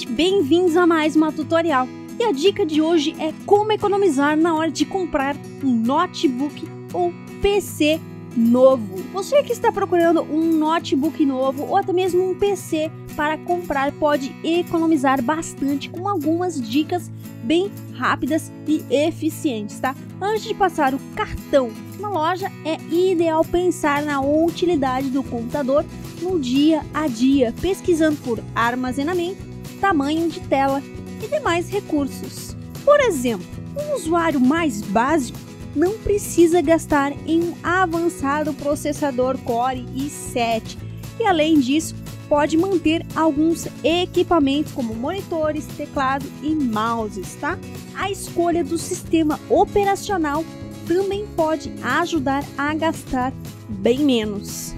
vocês, bem-vindos a mais uma tutorial. E a dica de hoje é como economizar na hora de comprar um notebook ou PC novo. Você que está procurando um notebook novo ou até mesmo um PC para comprar, pode economizar bastante com algumas dicas bem rápidas e eficientes, tá? Antes de passar o cartão na loja, é ideal pensar na utilidade do computador no dia a dia, pesquisando por armazenamento, tamanho de tela e demais recursos. Por exemplo, um usuário mais básico não precisa gastar em um avançado processador Core i7 e, além disso, pode manter alguns equipamentos como monitores, teclado e mouses, tá? A escolha do sistema operacional também pode ajudar a gastar bem menos.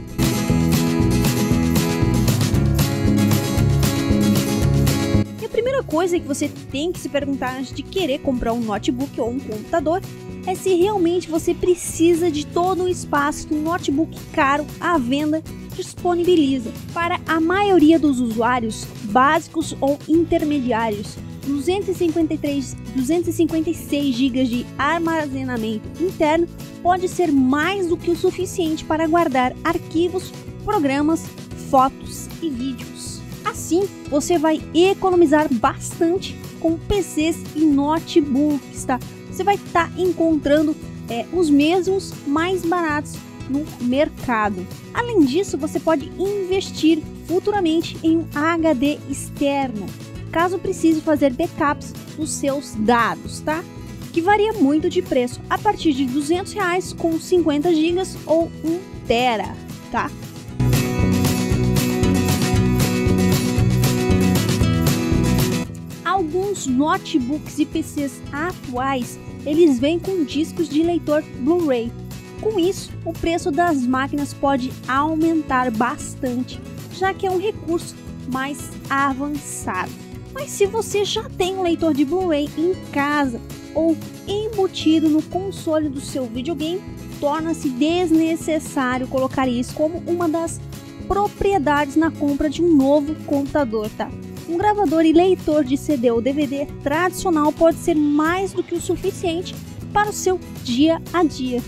Coisa que você tem que se perguntar antes de querer comprar um notebook ou um computador é se realmente você precisa de todo o espaço que um notebook caro à venda disponibiliza. Para a maioria dos usuários básicos ou intermediários, 256 GB de armazenamento interno pode ser mais do que o suficiente para guardar arquivos, programas, fotos e vídeos. Assim, você vai economizar bastante com PCs e notebooks, tá? Você vai estar encontrando os mesmos mais baratos no mercado. Além disso, você pode investir futuramente em um HD externo, caso precise fazer backups dos seus dados, tá? Que varia muito de preço, a partir de R$200 com 50 GB ou 1 TB, tá? Alguns notebooks e PCs atuais, eles vêm com discos de leitor Blu-ray. Com isso, o preço das máquinas pode aumentar bastante, já que é um recurso mais avançado. Mas se você já tem um leitor de Blu-ray em casa ou embutido no console do seu videogame, torna-se desnecessário colocar isso como uma das propriedades na compra de um novo computador, tá? Um gravador e leitor de CD ou DVD tradicional pode ser mais do que o suficiente para o seu dia a dia.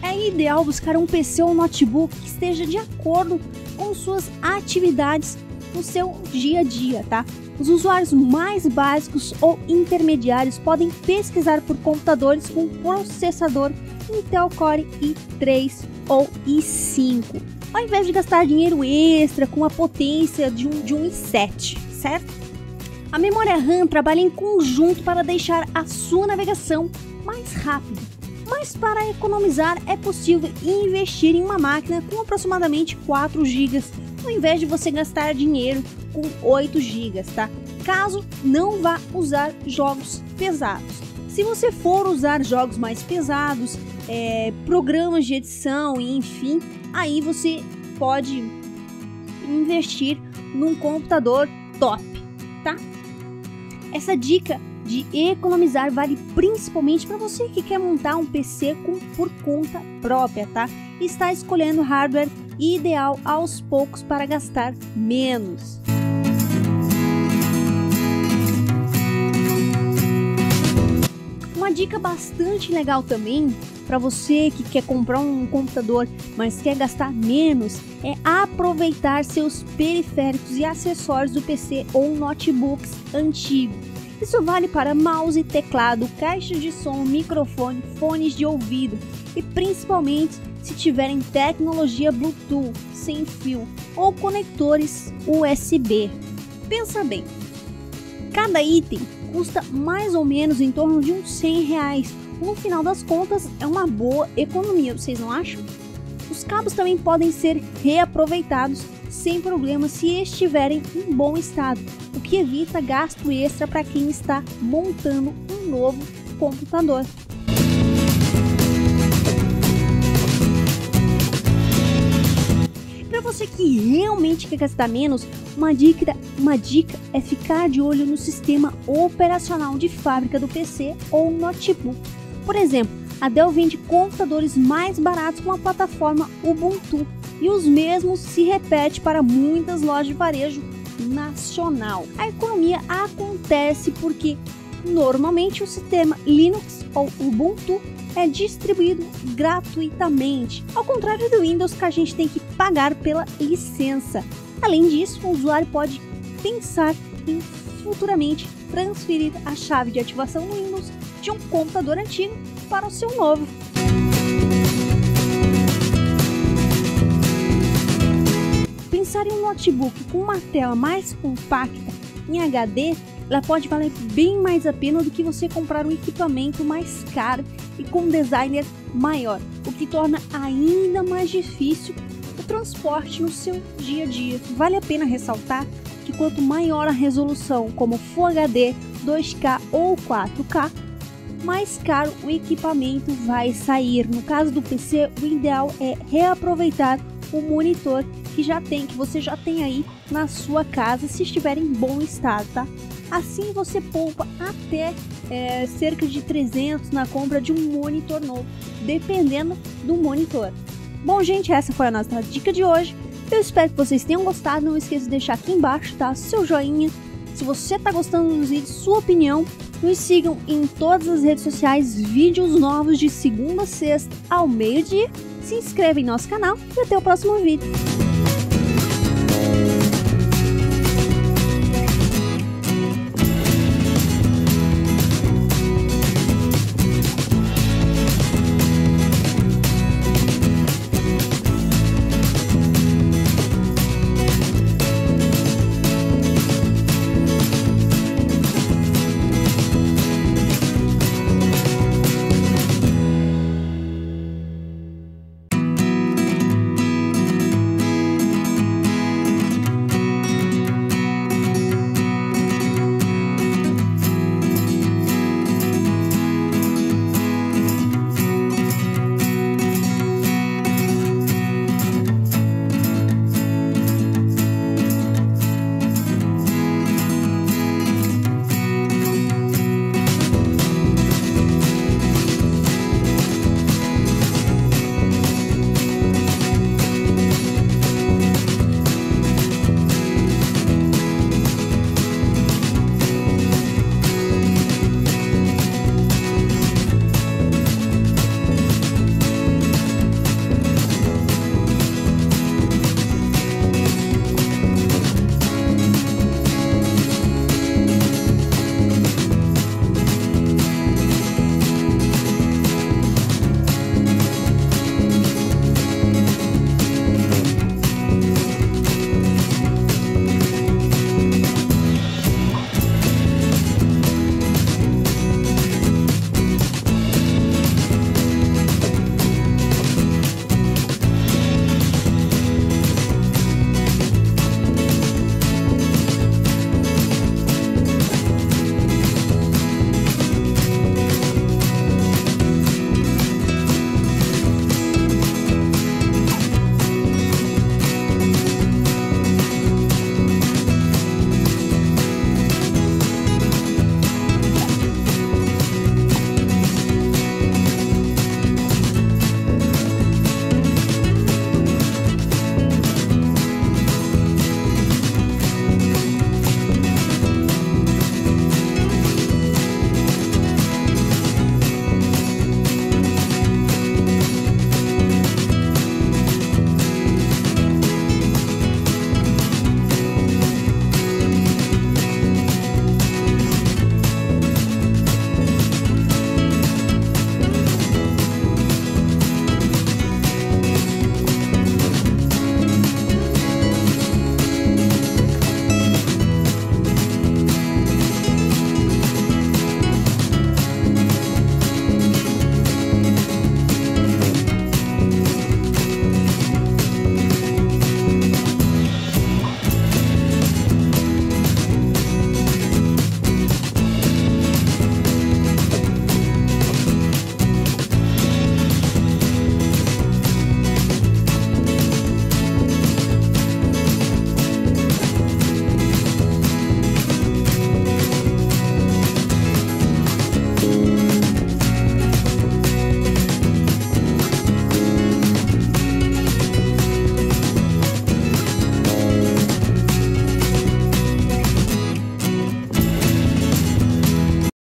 É ideal buscar um PC ou notebook que esteja de acordo com suas atividades no seu dia a dia, tá? Os usuários mais básicos ou intermediários podem pesquisar por computadores com processador Intel Core i3 ou i5, ao invés de gastar dinheiro extra com a potência de um i7, certo? A memória RAM trabalha em conjunto para deixar a sua navegação mais rápida, mas para economizar é possível investir em uma máquina com aproximadamente 4 GB, ao invés de você gastar dinheiro com 8 GB, tá? Caso não vá usar jogos pesados. Se você for usar jogos mais pesados, programas de edição e enfim, aí você pode investir num computador top, tá? Essa dica de economizar vale principalmente para você que quer montar um PC por conta própria, tá? E está escolhendo hardware ideal aos poucos para gastar menos. Uma dica bastante legal também para você que quer comprar um computador, mas quer gastar menos, é aproveitar seus periféricos e acessórios do PC ou notebooks antigo. Isso vale para mouse, teclado, caixa de som, microfone, fones de ouvido e principalmente se tiverem tecnologia Bluetooth sem fio ou conectores USB. Pensa bem, cada item custa mais ou menos em torno de uns R$100. No final das contas, é uma boa economia, vocês não acham? Os cabos também podem ser reaproveitados sem problema se estiverem em bom estado, o que evita gasto extra para quem está montando um novo computador. Para você que realmente quer gastar menos, uma dica é ficar de olho no sistema operacional de fábrica do PC ou notebook. Por exemplo, a Dell vende computadores mais baratos com a plataforma Ubuntu, e os mesmos se repetem para muitas lojas de varejo nacional. A economia acontece porque normalmente o sistema Linux ou Ubuntu é distribuído gratuitamente, ao contrário do Windows, que a gente tem que pagar pela licença. Além disso, o usuário pode pensar em futuramente transferir a chave de ativação do Windows de um computador antigo para o seu novo. Pensar em um notebook com uma tela mais compacta em HD, ela pode valer bem mais a pena do que você comprar um equipamento mais caro e com um designer maior, o que torna ainda mais difícil o transporte no seu dia a dia. Vale a pena ressaltar que quanto maior a resolução, como Full HD, 2K ou 4K, mais caro o equipamento vai sair. No caso do PC, o ideal é reaproveitar o monitor que você já tem aí na sua casa, se estiver em bom estado, tá? Assim você poupa até cerca de 300 na compra de um monitor novo, dependendo do monitor. Bom, gente, essa foi a nossa dica de hoje. Eu espero que vocês tenham gostado. Não esqueça de deixar aqui embaixo, tá, seu joinha. Se você tá gostando dos vídeos, sua opinião. Nos sigam em todas as redes sociais. Vídeos novos de segunda a sexta ao meio-dia. Se inscreva em nosso canal e até o próximo vídeo.